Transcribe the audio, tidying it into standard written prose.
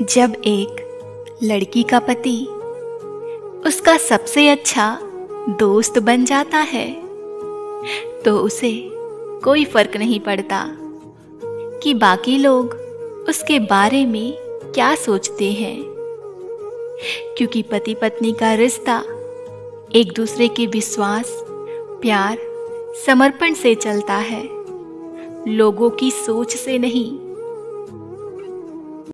जब एक लड़की का पति उसका सबसे अच्छा दोस्त बन जाता है तो उसे कोई फर्क नहीं पड़ता कि बाकी लोग उसके बारे में क्या सोचते हैं, क्योंकि पति पत्नी का रिश्ता एक दूसरे के विश्वास, प्यार, समर्पण से चलता है, लोगों की सोच से नहीं।